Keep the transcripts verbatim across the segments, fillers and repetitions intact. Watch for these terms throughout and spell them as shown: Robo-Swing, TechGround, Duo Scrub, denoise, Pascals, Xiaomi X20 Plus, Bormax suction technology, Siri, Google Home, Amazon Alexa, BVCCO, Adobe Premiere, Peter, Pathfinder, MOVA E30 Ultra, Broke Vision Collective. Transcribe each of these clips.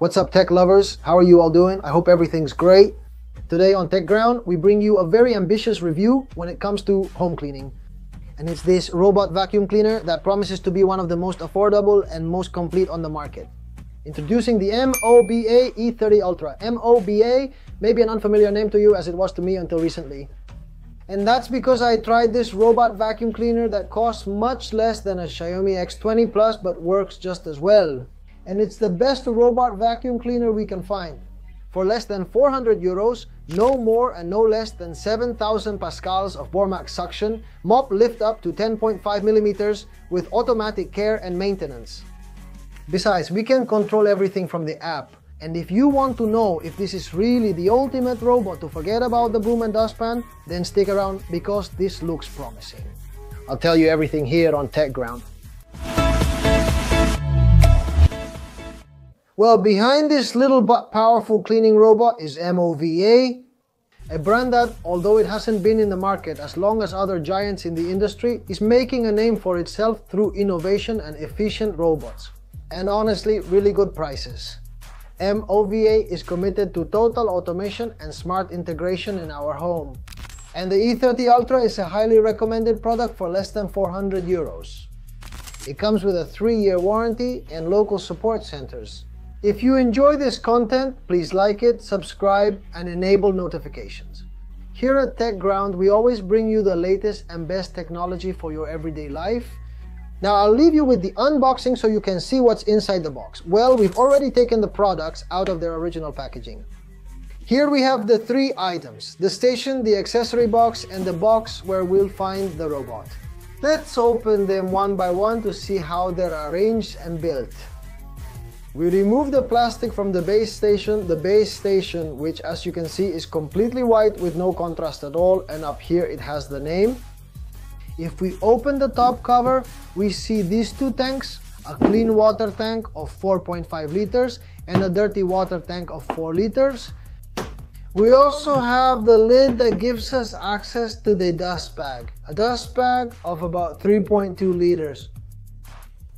What's up, tech lovers? How are you all doing? I hope everything's great. Today on TechGround, we bring you a very ambitious review when it comes to home cleaning. And it's this robot vacuum cleaner that promises to be one of the most affordable and most complete on the market. Introducing the MOVA E thirty Ultra. MOVA may be an unfamiliar name to you, as it was to me until recently. And that's because I tried this robot vacuum cleaner that costs much less than a Xiaomi X twenty Plus, but works just as well. And it's the best robot vacuum cleaner we can find. For less than four hundred euros, no more and no less than seven thousand Pascals of Bormax suction, mop lift up to ten point five millimeters with automatic care and maintenance. Besides, we can control everything from the app. And if you want to know if this is really the ultimate robot to forget about the broom and dustpan, then stick around, because this looks promising. I'll tell you everything here on TechGround. Well, behind this little but powerful cleaning robot is MOVA, a brand that, although it hasn't been in the market as long as other giants in the industry, is making a name for itself through innovation and efficient robots. And honestly, really good prices. MOVA is committed to total automation and smart integration in our home. And the E thirty Ultra is a highly recommended product for less than four hundred euros. It comes with a three year warranty and local support centers. If you enjoy this content, please like it, subscribe, and enable notifications. Here at TechGround, we always bring you the latest and best technology for your everyday life. Now, I'll leave you with the unboxing so you can see what's inside the box. Well, we've already taken the products out of their original packaging. Here we have the three items: the station, the accessory box, and the box where we'll find the robot. Let's open them one by one to see how they're arranged and built. We remove the plastic from the base station, the base station, which as you can see is completely white with no contrast at all, and up here it has the name. If we open the top cover, we see these two tanks, a clean water tank of four point five liters and a dirty water tank of four liters. We also have the lid that gives us access to the dust bag, a dust bag of about three point two liters.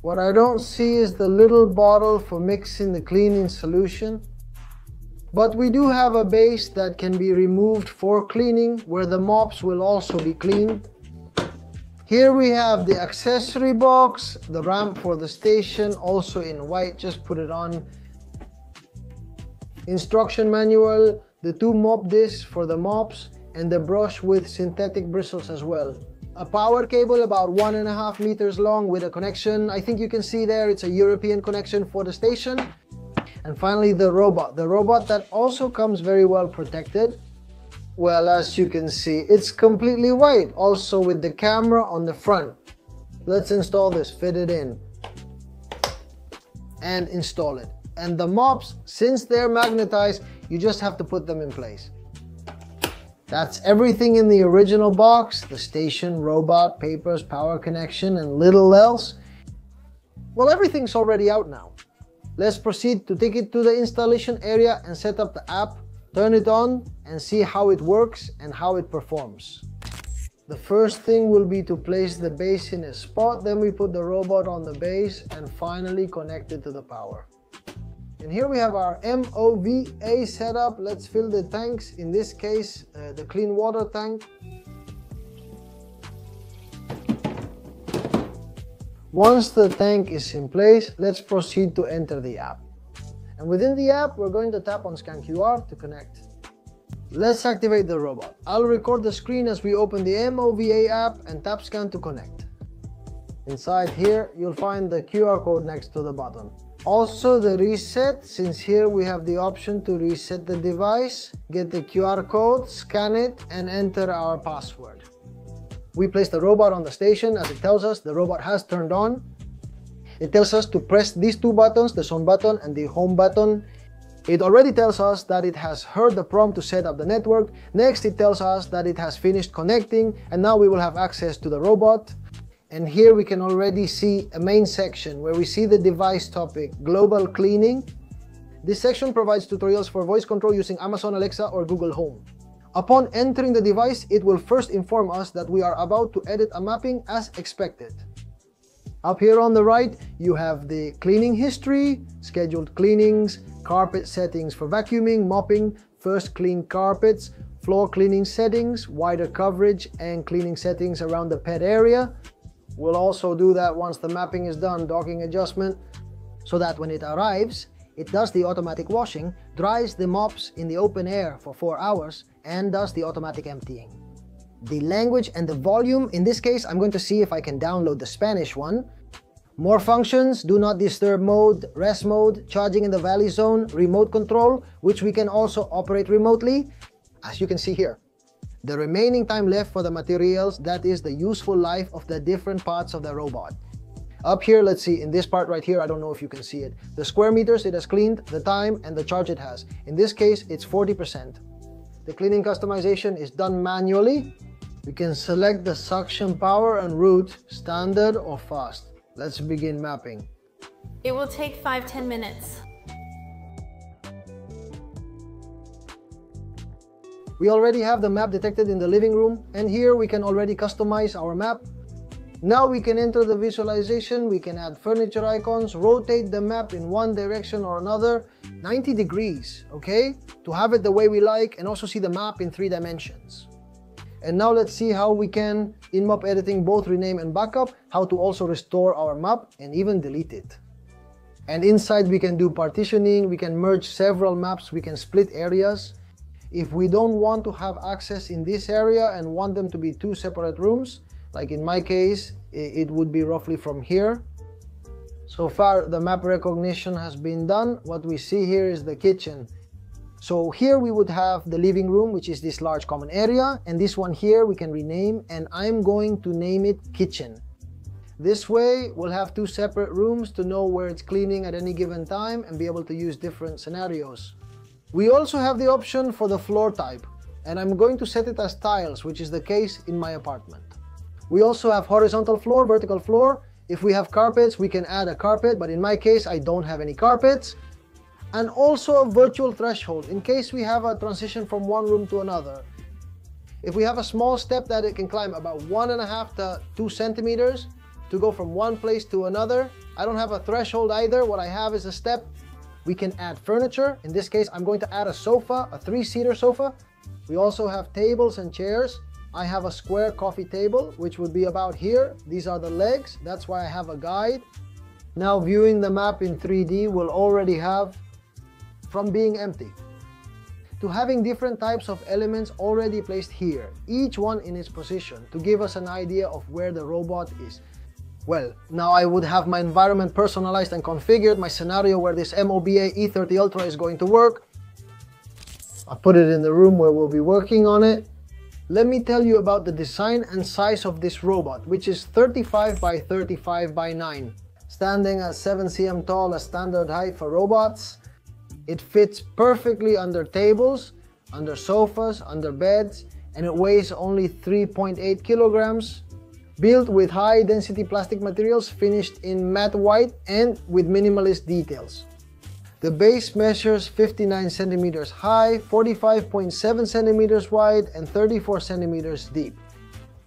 What I don't see is the little bottle for mixing the cleaning solution. But we do have a base that can be removed for cleaning, where the mops will also be cleaned. Here we have the accessory box, the ramp for the station, also in white, just put it on. Instruction manual, the two mop discs for the mops, and the brush with synthetic bristles as well. A power cable about one and a half meters long with a connection. I think you can see there, it's a European connection for the station. And finally, the robot. The robot that also comes very well protected. Well, as you can see, it's completely white, also with the camera on the front. Let's install this, fit it in, and install it. And the mops, since they're magnetized, you just have to put them in place. That's everything in the original box: the station, robot, papers, power connection, and little else. Well, everything's already out now. Let's proceed to take it to the installation area and set up the app, turn it on, and see how it works and how it performs. The first thing will be to place the base in a spot, then we put the robot on the base, and finally connect it to the power. And here we have our MOVA setup. Let's fill the tanks, in this case, uh, the clean water tank. Once the tank is in place, let's proceed to enter the app. And within the app, we're going to tap on Scan Q R to connect. Let's activate the robot. I'll record the screen as we open the MOVA app and tap Scan to connect. Inside here, you'll find the Q R code next to the button. Also the reset, since here we have the option to reset the device, get the Q R code, scan it, and enter our password. We place the robot on the station as it tells us the robot has turned on. It tells us to press these two buttons, the sound button and the home button. It already tells us that it has heard the prompt to set up the network. Next, it tells us that it has finished connecting, and now we will have access to the robot. And here we can already see a main section where we see the device topic, global cleaning. This section provides tutorials for voice control using Amazon Alexa or Google Home. Upon entering the device, it will first inform us that we are about to edit a mapping as expected. Up here on the right, you have the cleaning history, scheduled cleanings, carpet settings for vacuuming, mopping, first clean carpets, floor cleaning settings, wider coverage, and cleaning settings around the pet area. We'll also do that once the mapping is done, docking adjustment, so that when it arrives, it does the automatic washing, dries the mops in the open air for four hours, and does the automatic emptying. The language and the volume, in this case, I'm going to see if I can download the Spanish one. More functions: do not disturb mode, rest mode, charging in the valley zone, remote control, which we can also operate remotely, as you can see here. The remaining time left for the materials, that is the useful life of the different parts of the robot. Up here, let's see, in this part right here, I don't know if you can see it. The square meters it has cleaned, the time, and the charge it has. In this case, it's forty percent. The cleaning customization is done manually. We can select the suction power and route, standard or fast. Let's begin mapping. It will take five to ten minutes. We already have the map detected in the living room, and here we can already customize our map. Now we can enter the visualization, we can add furniture icons, rotate the map in one direction or another, ninety degrees, okay? To have it the way we like, and also see the map in three dimensions. And now let's see how we can, in map editing, both rename and backup, how to also restore our map and even delete it. And inside we can do partitioning, we can merge several maps, we can split areas. If we don't want to have access in this area and want them to be two separate rooms, like in my case, it would be roughly from here. So far, the map recognition has been done. What we see here is the kitchen. So here we would have the living room, which is this large common area, and this one here we can rename, and I'm going to name it kitchen. This way, we'll have two separate rooms to know where it's cleaning at any given time and be able to use different scenarios. We also have the option for the floor type, and I'm going to set it as tiles, which is the case in my apartment. We also have horizontal floor, vertical floor. If we have carpets, we can add a carpet, but in my case, I don't have any carpets. And also a virtual threshold, in case we have a transition from one room to another. If we have a small step that it can climb about one and a half to two centimeters to go from one place to another, I don't have a threshold either. What I have is a step. We can add furniture. In this case, I'm going to add a sofa, a three-seater sofa. We also have tables and chairs. I have a square coffee table, which would be about here. These are the legs, that's why I have a guide. Now viewing the map in three D, we'll already have from being empty to having different types of elements already placed here, each one in its position to give us an idea of where the robot is. Well, now I would have my environment personalized and configured, my scenario where this MOVA E thirty Ultra is going to work. I put it in the room where we'll be working on it. Let me tell you about the design and size of this robot, which is thirty-five by thirty-five by nine, standing at seven centimeters tall, a standard height for robots. It fits perfectly under tables, under sofas, under beds, and it weighs only three point eight kilograms. Built with high density plastic materials, finished in matte white and with minimalist details. The base measures fifty-nine centimeters high, forty-five point seven centimeters wide, and thirty-four centimeters deep.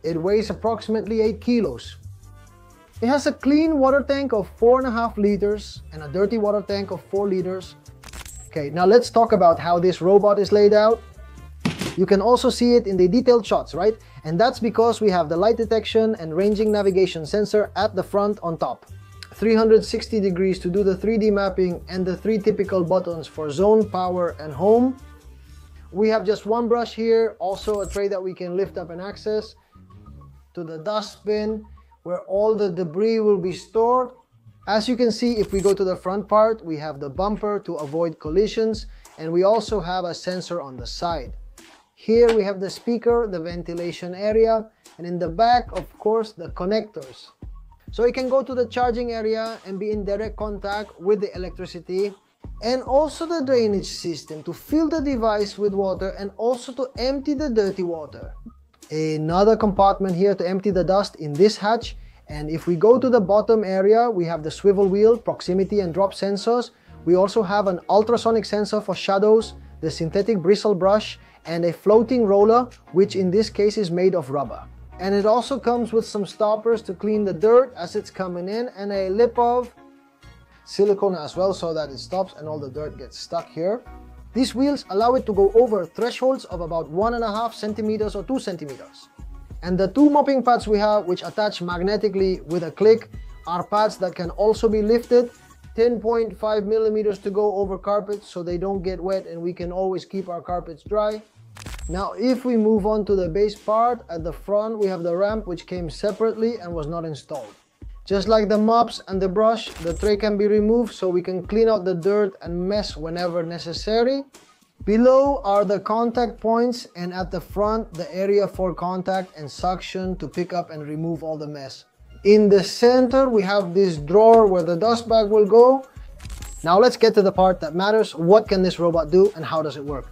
It weighs approximately eight kilos. It has a clean water tank of four point five liters and a dirty water tank of four liters. Okay, now let's talk about how this robot is laid out. You can also see it in the detailed shots, right? And that's because we have the light detection and ranging navigation sensor at the front on top. three hundred sixty degrees to do the three D mapping, and the three typical buttons for zone, power, and home. We have just one brush here, also a tray that we can lift up and access to the dustbin where all the debris will be stored. As you can see, if we go to the front part, we have the bumper to avoid collisions, and we also have a sensor on the side. Here we have the speaker, the ventilation area, and in the back, of course, the connectors. So it can go to the charging area and be in direct contact with the electricity, and also the drainage system to fill the device with water and also to empty the dirty water. Another compartment here to empty the dust in this hatch, and if we go to the bottom area, we have the swivel wheel, proximity and drop sensors. We also have an ultrasonic sensor for shadows, the synthetic bristle brush, and a floating roller, which in this case is made of rubber. And it also comes with some stoppers to clean the dirt as it's coming in, and a lip of silicone as well, so that it stops and all the dirt gets stuck here. These wheels allow it to go over thresholds of about one and a half centimeters or two centimeters. And the two mopping pads we have, which attach magnetically with a click, are pads that can also be lifted ten point five millimeters to go over carpets so they don't get wet and we can always keep our carpets dry. Now, if we move on to the base part, at the front we have the ramp, which came separately and was not installed. Just like the mops and the brush, the tray can be removed so we can clean out the dirt and mess whenever necessary. Below are the contact points, and at the front the area for contact and suction to pick up and remove all the mess. In the center we have this drawer where the dust bag will go. Now let's get to the part that matters. What can this robot do and how does it work?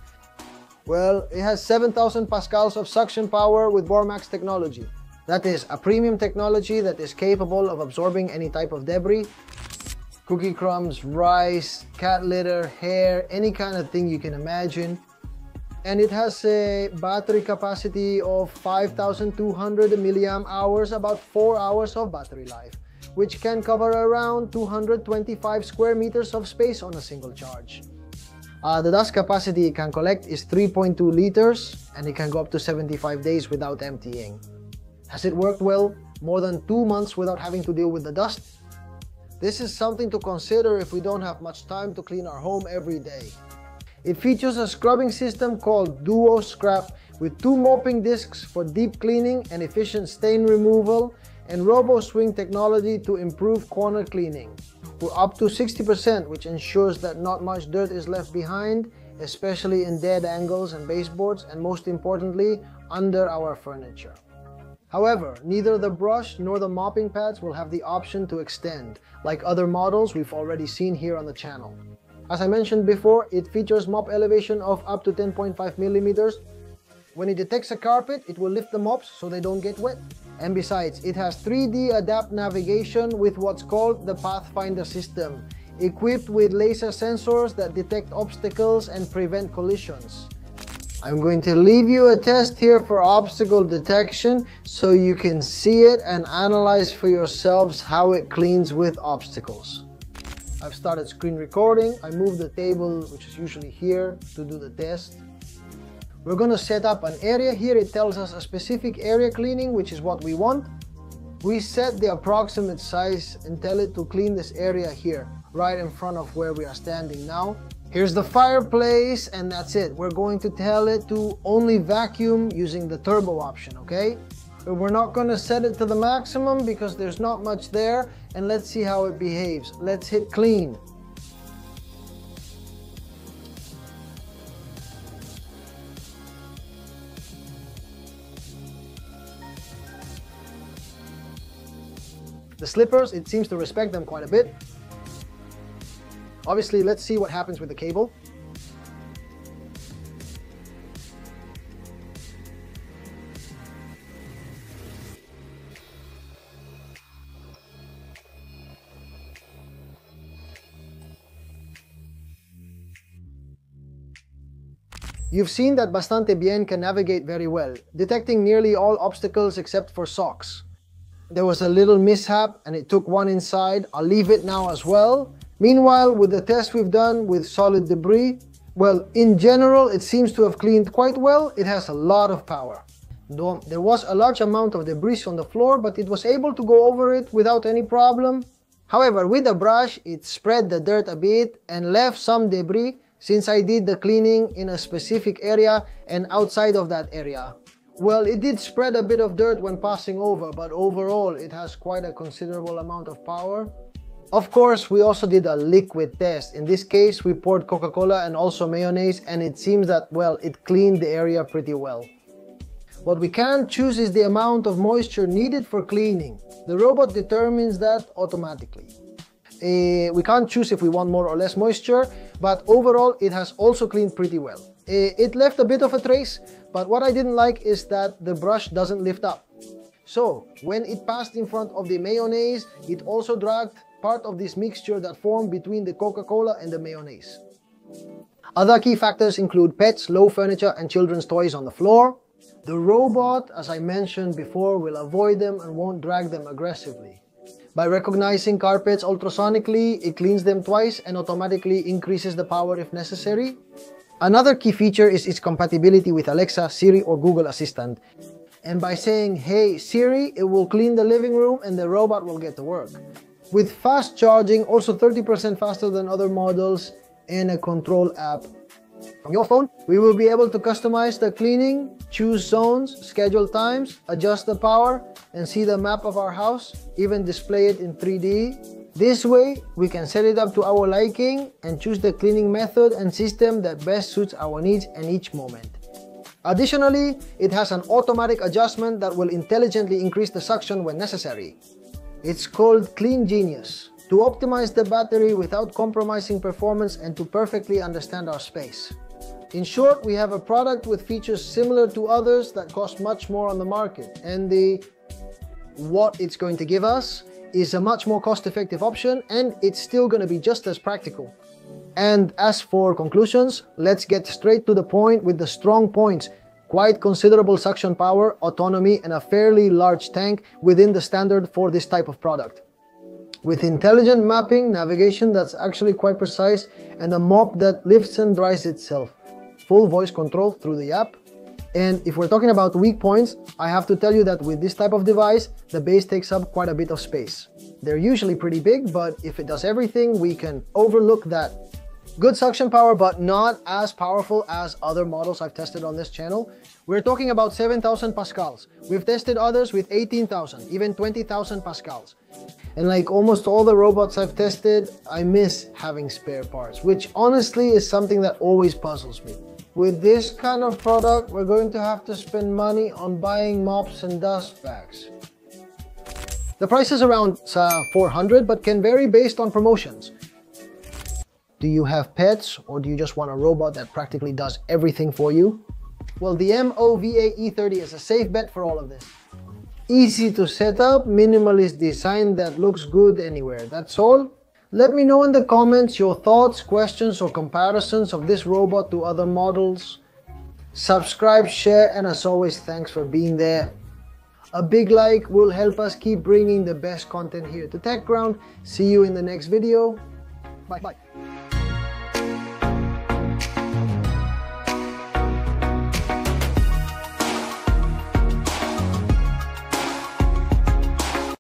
Well, it has seven thousand pascals of suction power with Bormax technology. That is a premium technology that is capable of absorbing any type of debris. Cookie crumbs, rice, cat litter, hair, any kind of thing you can imagine. And it has a battery capacity of five thousand two hundred milliamp hours, about four hours of battery life, which can cover around two hundred twenty-five square meters of space on a single charge. Uh, the dust capacity it can collect is three point two liters, and it can go up to seventy-five days without emptying. Has it worked well? More than two months without having to deal with the dust? This is something to consider if we don't have much time to clean our home every day. It features a scrubbing system called Duo Scrub with two mopping discs for deep cleaning and efficient stain removal, and Robo-Swing technology to improve corner cleaning. We're up to sixty percent, which ensures that not much dirt is left behind, especially in dead angles and baseboards, and most importantly, under our furniture. However, neither the brush nor the mopping pads will have the option to extend, like other models we've already seen here on the channel. As I mentioned before, it features mop elevation of up to ten point five millimeters. When it detects a carpet, it will lift the mops so they don't get wet. And besides, it has three D adapt navigation with what's called the Pathfinder system, equipped with laser sensors that detect obstacles and prevent collisions. I'm going to leave you a test here for obstacle detection so you can see it and analyze for yourselves how it cleans with obstacles. I've started screen recording. I moved the table, which is usually here, to do the test. We're going to set up an area here. It tells us a specific area cleaning, which is what we want. We set the approximate size and tell it to clean this area here, right in front of where we are standing now. Here's the fireplace, and that's it. We're going to tell it to only vacuum using the turbo option, okay? But we're not going to set it to the maximum because there's not much there, and let's see how it behaves. Let's hit clean. The slippers, it seems to respect them quite a bit. Obviously, let's see what happens with the cable. You've seen that Bastante Bien can navigate very well, detecting nearly all obstacles except for socks. There was a little mishap and it took one inside. I'll leave it now as well. Meanwhile, with the test we've done with solid debris, well, in general, it seems to have cleaned quite well. It has a lot of power. Though there was a large amount of debris on the floor, but it was able to go over it without any problem. However, with the brush, it spread the dirt a bit and left some debris, since I did the cleaning in a specific area and outside of that area. Well, it did spread a bit of dirt when passing over, but overall it has quite a considerable amount of power. Of course, we also did a liquid test. In this case, we poured Coca-Cola and also mayonnaise, and it seems that, well, it cleaned the area pretty well. What we can choose is the amount of moisture needed for cleaning. The robot determines that automatically. Uh, we can't choose if we want more or less moisture, but overall it has also cleaned pretty well. Uh, it left a bit of a trace, but what I didn't like is that the brush doesn't lift up. So when it passed in front of the mayonnaise, it also dragged part of this mixture that formed between the Coca-Cola and the mayonnaise. Other key factors include pets, low furniture, and children's toys on the floor. The robot, as I mentioned before, will avoid them and won't drag them aggressively. By recognizing carpets ultrasonically, it cleans them twice and automatically increases the power if necessary. Another key feature is its compatibility with Alexa, Siri, or Google Assistant. And by saying, "Hey Siri," it will clean the living room and the robot will get to work. With fast charging, also thirty percent faster than other models, and a control app from your phone, we will be able to customize the cleaning, choose zones, schedule times, adjust the power, and see the map of our house, even display it in three D. This way, we can set it up to our liking and choose the cleaning method and system that best suits our needs and each moment. Additionally, it has an automatic adjustment that will intelligently increase the suction when necessary. It's called Clean Genius, to optimize the battery without compromising performance and to perfectly understand our space. In short, we have a product with features similar to others that cost much more on the market, and the what it's going to give us is a much more cost-effective option, and it's still going to be just as practical. And as for conclusions, let's get straight to the point with the strong points. Quite considerable suction power, autonomy, and a fairly large tank within the standard for this type of product. With intelligent mapping, navigation that's actually quite precise, and a mop that lifts and dries itself. Full voice control through the app. And if we're talking about weak points, I have to tell you that with this type of device, the base takes up quite a bit of space. They're usually pretty big, but if it does everything, we can overlook that. Good suction power, but not as powerful as other models I've tested on this channel. We're talking about seven thousand Pascals. We've tested others with eighteen thousand, even twenty thousand Pascals. And like almost all the robots I've tested, I miss having spare parts, which honestly is something that always puzzles me. With this kind of product, we're going to have to spend money on buying mops and dust bags. The price is around uh, four hundred, but can vary based on promotions. Do you have pets, or do you just want a robot that practically does everything for you? Well, the MOVA E thirty is a safe bet for all of this. Easy to set up, minimalist design that looks good anywhere, that's all. Let me know in the comments your thoughts, questions, or comparisons of this robot to other models. Subscribe, share, and as always, thanks for being there. A big like will help us keep bringing the best content here to TechGround. See you in the next video. Bye. Bye.